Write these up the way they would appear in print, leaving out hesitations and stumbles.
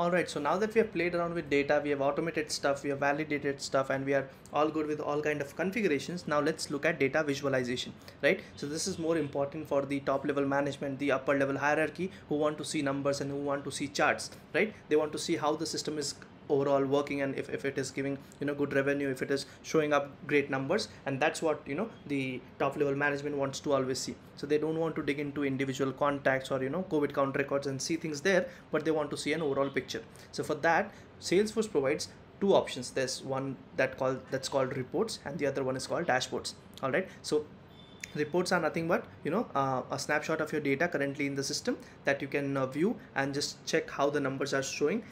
Alright, so now that we have played around with data, we have automated stuff, we have validated stuff, and we are all good with all kind of configurations. Now let's look at data visualization, right? So this is more important for the top level management, the upper level hierarchy, who want to see numbers and who want to see charts, right? They want to see how the system is overall working, and if it is giving, you know, good revenue, if it is showing up great numbers. And that's what, you know, the top level management wants to always see. So they don't want to dig into individual contacts or, you know, COVID count records and see things there, but they want to see an overall picture. So for that, Salesforce provides two options. There's one that's called reports, and the other one is called dashboards. All right, so reports are nothing but, you know, a snapshot of your data currently in the system that you can view and just check how the numbers are showing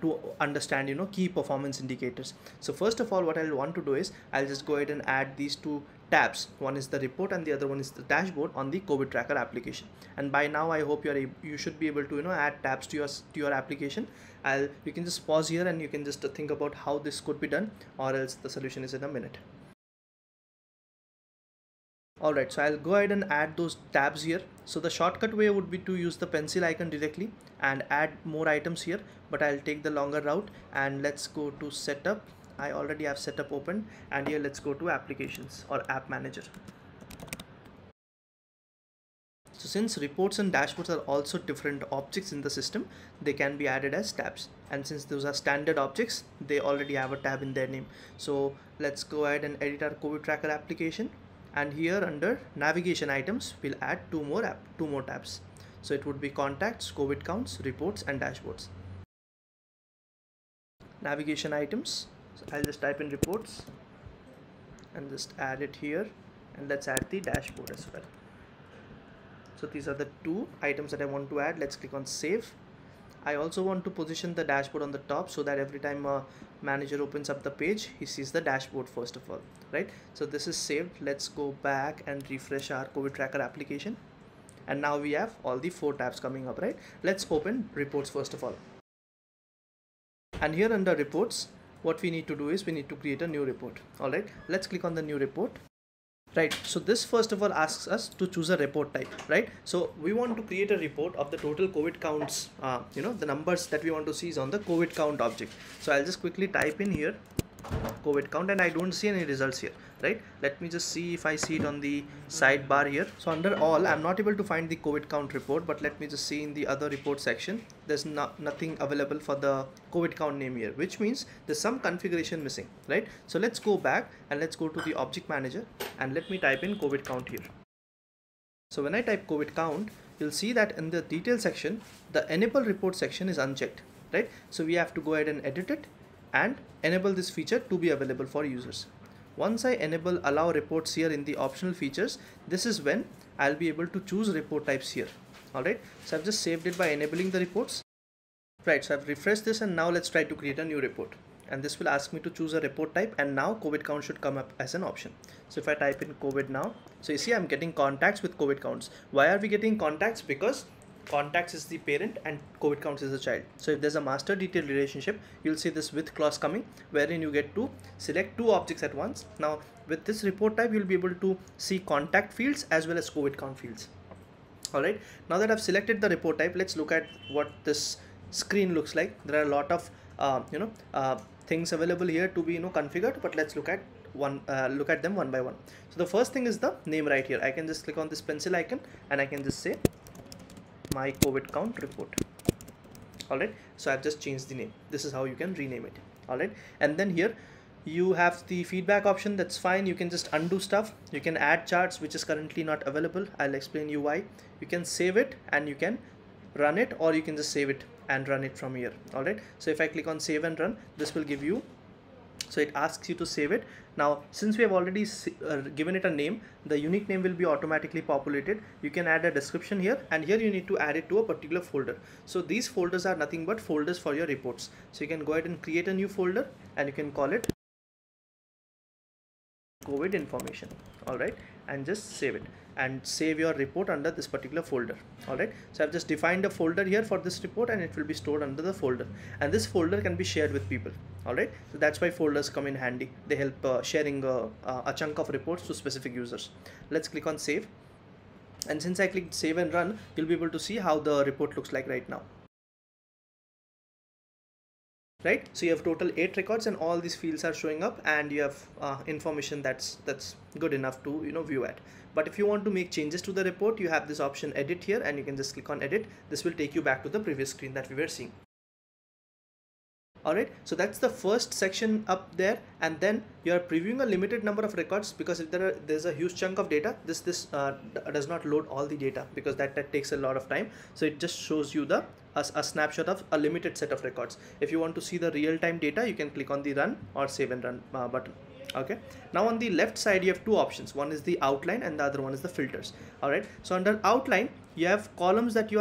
to understand, you know, key performance indicators. So first of all, what I'll want to do is I'll just go ahead and add these two tabs. One is the report and the other one is the dashboard on the COVID tracker application. And by now I hope you should be able to, you know, add tabs to your application. You can just pause here and you can just think about how this could be done, or else the solution is in a minute. Alright, so I'll go ahead and add those tabs here. So the shortcut way would be to use the pencil icon directly and add more items here, but I'll take the longer route and let's go to setup. I already have setup open, and here let's go to applications or app manager. So since reports and dashboards are also different objects in the system, they can be added as tabs. And since those are standard objects, they already have a tab in their name. So let's go ahead and edit our COVID tracker application. And here under navigation items, we'll add two more tabs. So it would be contacts, COVID counts, reports, and dashboards. Navigation items. So I'll just type in reports and just add it here. And let's add the dashboard as well. So these are the two items that I want to add. Let's click on save. I also want to position the dashboard on the top so that every time a manager opens up the page, he sees the dashboard first of all, right? So this is saved. Let's go back and refresh our COVID tracker application. And now we have all the four tabs coming up, right? Let's open reports first of all. And here under reports, what we need to do is we need to create a new report. All right, let's click on the new report. Right, so this first of all asks us to choose a report type, right? So we want to create a report of the total COVID counts, you know, the numbers that we want to see is on the COVID count object. So I'll just quickly type in here COVID count, and I don't see any results here, right? Let me just see if I see it on the sidebar here. So under all, I'm not able to find the COVID count report, but let me just see in the other report section. There's nothing available for the COVID count name here, which means there's some configuration missing, right? So let's go back and let's go to the object manager and let me type in COVID count here. So when I type COVID count, you'll see that in the detail section, the enable report section is unchecked, right? So we have to go ahead and edit it and enable this feature to be available for users. Once I enable allow reports here in the optional features, this is when I'll be able to choose report types here. Alright, so I've just saved it by enabling the reports. Right, so I've refreshed this, and now let's try to create a new report. And this will ask me to choose a report type, and now COVID count should come up as an option. So if I type in COVID now, so you see I'm getting contacts with COVID counts. Why are we getting contacts? Because contacts is the parent and COVID counts is the child. So if there's a master detail relationship, you'll see this with clause coming, wherein you get to select two objects at once. Now with this report type, you'll be able to see contact fields as well as COVID count fields. All right, now that I've selected the report type, let's look at what this screen looks like. There are a lot of things available here to be, you know, configured, but let's look at them one by one. So the first thing is the name right here. I can just click on this pencil icon and I can just say my COVID count report. Alright, so I've just changed the name. This is how you can rename it. Alright, and then here you have the feedback option. That's fine, you can just undo stuff, you can add charts, which is currently not available. I'll explain you why. You can save it and you can run it, or you can just save it and run it from here. Alright, so if I click on save and run, this will give you, so it asks you to save it. Now since we have already given it a name, the unique name will be automatically populated. You can add a description here, and here you need to add it to a particular folder. So these folders are nothing but folders for your reports. So you can go ahead and create a new folder and you can call it COVID information. All right, and just save it and save your report under this particular folder. All right, so I've just defined a folder here for this report, and it will be stored under the folder, and this folder can be shared with people. All right, so that's why folders come in handy. They help sharing a chunk of reports to specific users. Let's click on save, and since I clicked save and run, you'll be able to see how the report looks like right now. right? So you have total 8 records and all these fields are showing up, and you have information that's good enough to view at. But if you want to make changes to the report, you have this option edit here, and you can just click on edit. This will take you back to the previous screen that we were seeing. Alright, so that's the first section up there, and then you are previewing a limited number of records, because if there's a huge chunk of data, this does not load all the data, because that takes a lot of time. So it just shows you a snapshot of a limited set of records. If you want to see the real-time data, you can click on the run or save and run button. Okay, now on the left side you have two options. One is the outline and the other one is the filters. All right, so under outline you have columns that you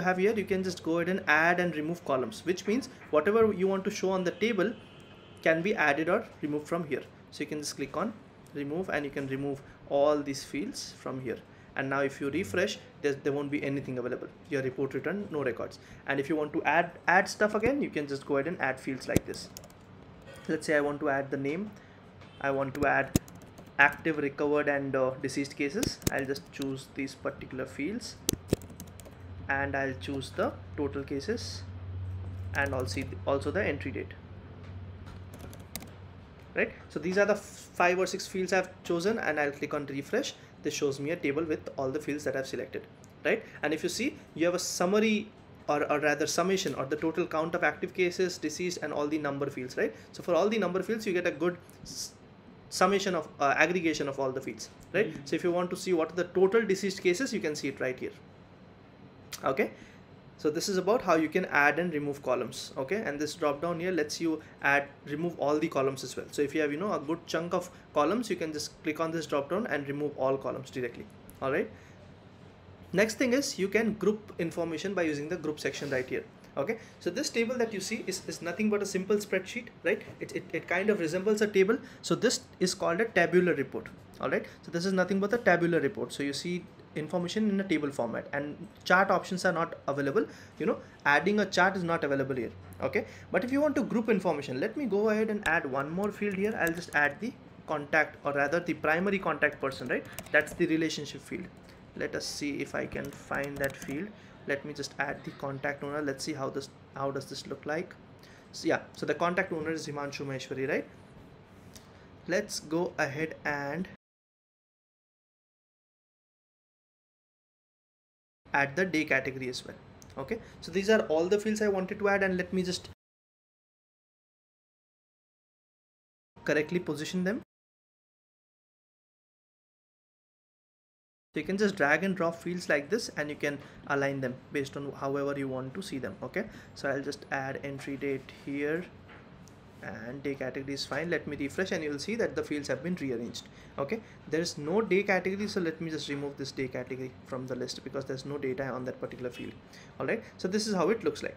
have here. You can just go ahead and add and remove columns, which means whatever you want to show on the table can be added or removed from here. So you can just click on remove and you can remove all these fields from here. And now if you refresh, there won't be anything available. Your report returned no records. And if you want to add stuff again, you can just go ahead and add fields like this. Let's say I want to add the name. I want to add active, recovered and deceased cases. I'll just choose these particular fields and I'll choose the total cases and also the entry date. Right, so these are the 5 or 6 fields I've chosen, and I'll click on refresh. This shows me a table with all the fields that I've selected, right? And if you see, you have a summary or rather summation or the total count of active cases, deceased and all the number fields, right? So for all the number fields you get a good summation of aggregation of all the fields, right? Mm-hmm. So if you want to see what are the total deceased cases, you can see it right here. Okay, so this is about how you can add and remove columns. Okay, and this drop down here lets you remove all the columns as well. So if you have a good chunk of columns, you can just click on this drop down and remove all columns directly. All right, next thing is you can group information by using the group section right here. Okay, so this table that you see is nothing but a simple spreadsheet, right? It kind of resembles a table. So this is called a tabular report. All right, so this is nothing but a tabular report. So you see information in a table format, and chart options are not available. Adding a chart is not available here. Okay, but if you want to group information, let me go ahead and add one more field here. I'll just add the contact, or rather the primary contact person, right? That's the relationship field. Let us see if I can find that field. Let me just add the contact owner. Let's see how does this look like. So yeah, so the contact owner is Himanshu Maheshwari, right? Let's go ahead and add the day category as well. Okay, so these are all the fields I wanted to add, and let me just correctly position them. So you can just drag and drop fields like this, and you can align them based on however you want to see them. Okay, so I'll just add entry date here and day category is fine. Let me refresh and you will see that the fields have been rearranged. Okay, there is no day category, so let me just remove this day category from the list because there's no data on that particular field. All right, so this is how it looks like.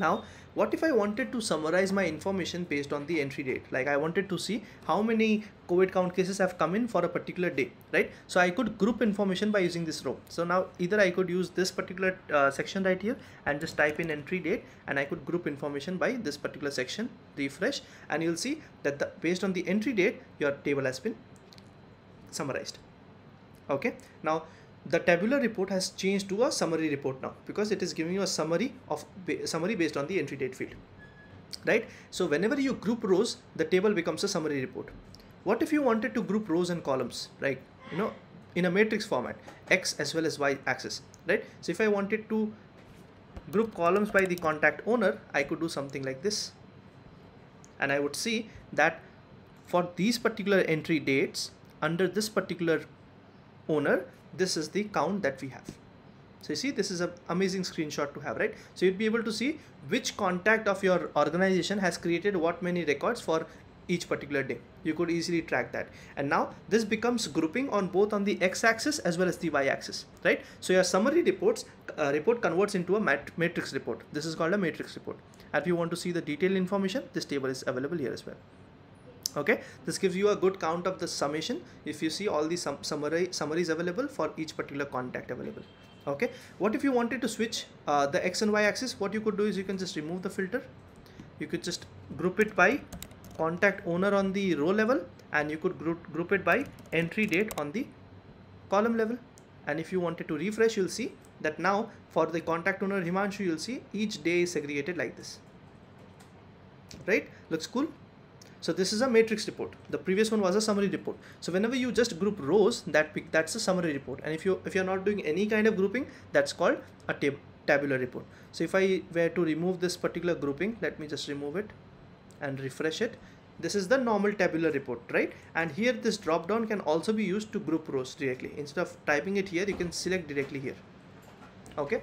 Now what if I wanted to summarize my information based on the entry date? Like I wanted to see how many COVID count cases have come in for a particular day, right? So I could group information by using this row. So now either I could use this particular section right here and just type in entry date, and I could group information by this particular section. Refresh and you'll see that based on the entry date your table has been summarized. Okay, now the tabular report has changed to a summary report now, because it is giving you a summary based on the entry date field, right? So whenever you group rows, the table becomes a summary report. What if you wanted to group rows and columns, right? In a matrix format, X as well as Y axis, right? So if I wanted to group columns by the contact owner, I could do something like this, and I would see that for these particular entry dates under this particular owner, this is the count that we have. So you see, this is an amazing screenshot to have, right? So you'd be able to see which contact of your organization has created what many records for each particular day. You could easily track that. And now this becomes grouping on both on the x-axis as well as the y-axis, right? So your summary report converts into a matrix report. This is called a matrix report. And if you want to see the detailed information, this table is available here as well. Okay, this gives you a good count of the summation if you see all the summaries available for each particular contact available. Okay, what if you wanted to switch the X and Y axis? What you could do is you can just remove the filter. You could just group it by contact owner on the row level, and you could group it by entry date on the column level. And if you wanted to refresh, you'll see that now for the contact owner Himanshu, you'll see each day is segregated like this. right? Looks cool. So this is a matrix report. The previous one was a summary report. So whenever you just group rows, that's a summary report. And if you're not doing any kind of grouping, that's called a tabular report. So if I were to remove this particular grouping, let me just remove it and refresh it. This is the normal tabular report, right? And here this drop down can also be used to group rows directly. Instead of typing it here, you can select directly here. Okay.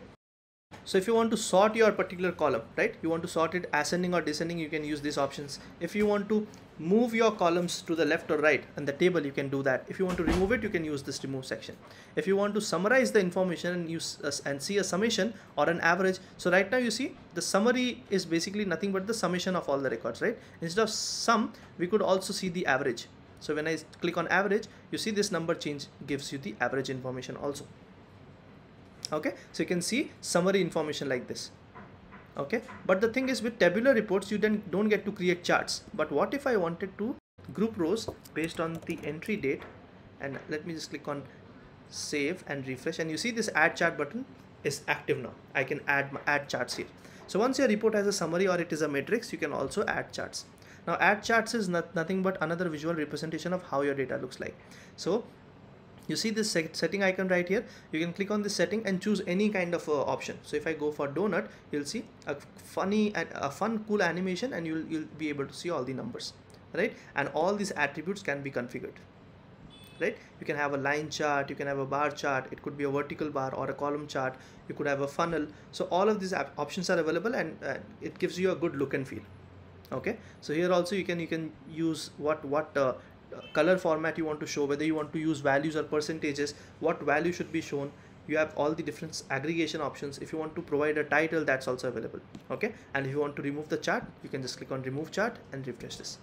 So if you want to sort your particular column, right, you want to sort it ascending or descending, you can use these options. If you want to move your columns to the left or right in the table, you can do that. If you want to remove it, you can use this remove section. If you want to summarize the information and use and see a summation or an average. So right now you see the summary is basically nothing but the summation of all the records, right? Instead of sum, we could also see the average. So when I click on average, you see this number change gives you the average information also. Okay, so you can see summary information like this. Okay, but the thing is with tabular reports, you then don't get to create charts. But what if I wanted to group rows based on the entry date? And let me just click on save and refresh, and you see this add chart button is active now. I can add charts here. So once your report has a summary or it is a matrix, you can also add charts. Now add charts is nothing but another visual representation of how your data looks like. So you see this setting icon right here. You can click on this setting and choose any kind of option. So if I go for donut, you'll see a fun cool animation, and you'll be able to see all the numbers, right? And all these attributes can be configured, right? You can have a line chart, you can have a bar chart, it could be a vertical bar or a column chart, you could have a funnel. So all of these options are available, and it gives you a good look and feel. Okay, so here also you can use what color format you want to show, whether you want to use values or percentages, what value should be shown. You have all the different aggregation options. If you want to provide a title, that's also available. Okay, and if you want to remove the chart, you can just click on remove chart and refresh this.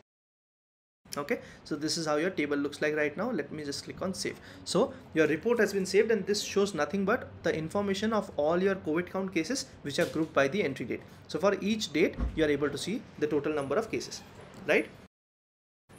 Okay, so this is how your table looks like right now. Let me just click on save. So your report has been saved, and this shows nothing but the information of all your COVID count cases, which are grouped by the entry date. So for each date, you are able to see the total number of cases, right?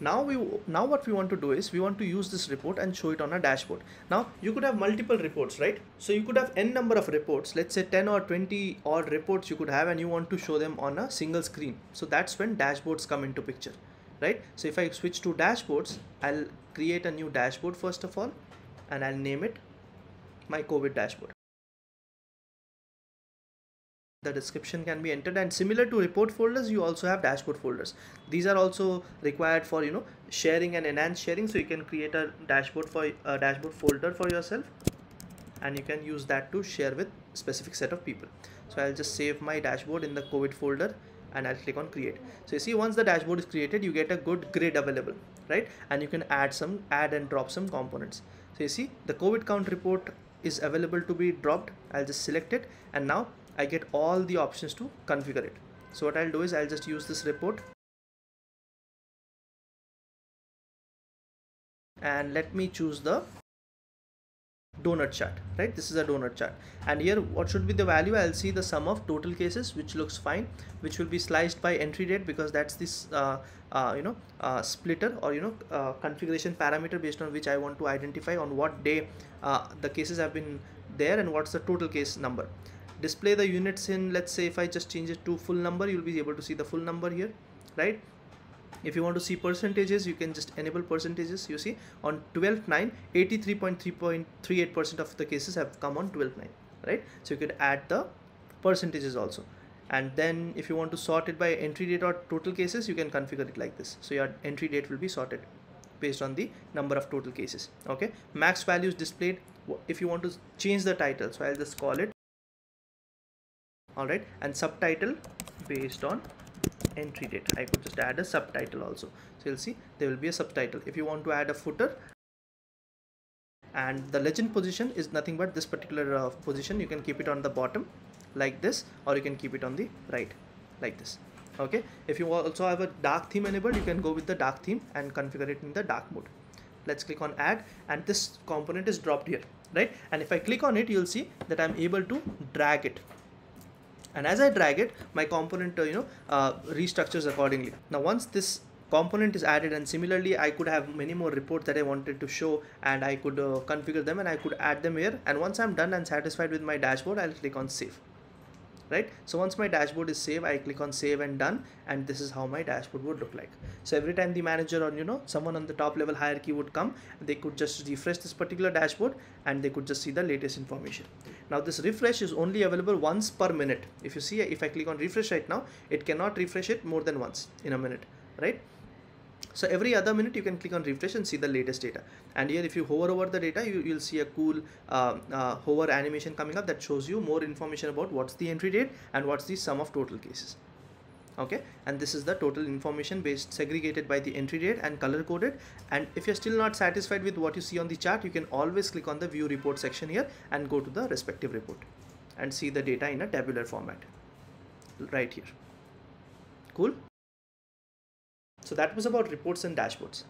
Now what we want to do is we want to use this report and show it on a dashboard. Now you could have multiple reports, right? So you could have n number of reports, let's say 10 or 20 odd reports you could have, and you want to show them on a single screen. So that's when dashboards come into picture, right? So if I switch to dashboards, I'll create a new dashboard first of all, and I'll name it my COVID dashboard. The description can be entered, and similar to report folders, you also have dashboard folders. These are also required for, you know, sharing and enhanced sharing. So you can create a dashboard folder for yourself, and you can use that to share with specific set of people. So I'll just save my dashboard in the COVID folder, and I'll click on create. So you see, once the dashboard is created, you get a good grid available, right? And you can add and drop some components. So you see the COVID count report is available to be dropped. I'll just select it, and now I get all the options to configure it. So what I'll do is I'll just use this report, and let me choose the donut chart, right? This is a donut chart, and here what should be the value? I'll see the sum of total cases, which looks fine, which will be sliced by entry date, because that's this splitter or configuration parameter based on which I want to identify on what day the cases have been there and what's the total case number. Display the units in, let's say if I just change it to full number, you'll be able to see the full number here, right? If you want to see percentages, you can just enable percentages. You see on 12/9, 83.38% of the cases have come on 12/9, right? So you could add the percentages also. And then if you want to sort it by entry date or total cases, you can configure it like this. So your entry date will be sorted based on the number of total cases. Okay, max values displayed. If you want to change the title, so I'll just call it, alright, and subtitle based on entry date. I could just add a subtitle also. So you'll see there will be a subtitle. If you want to add a footer, and the legend position is nothing but this particular position. You can keep it on the bottom like this, or you can keep it on the right like this. Okay, if you also have a dark theme enabled, you can go with the dark theme and configure it in the dark mode. Let's click on add, and this component is dropped here, right? And if I click on it, you'll see that I'm able to drag it. And as I drag it, my component restructures accordingly. Now once this component is added, and similarly I could have many more reports that I wanted to show, and I could configure them, and I could add them here. And once I'm done and satisfied with my dashboard, I'll click on save. right? So once my dashboard is saved, I click on save and done, and this is how my dashboard would look like. So every time the manager or someone on the top level hierarchy would come, they could just refresh this particular dashboard and they could just see the latest information. Now this refresh is only available once per minute. If you see, if I click on refresh right now, it cannot refresh it more than once in a minute, right? So every other minute you can click on refresh and see the latest data. And here if you hover over the data, you'll see a cool hover animation coming up that shows you more information about what's the entry date and what's the sum of total cases. Okay, and this is the total information based segregated by the entry date and color coded. And if you're still not satisfied with what you see on the chart, you can always click on the view report section here and go to the respective report and see the data in a tabular format right here. Cool. So that was about reports and dashboards.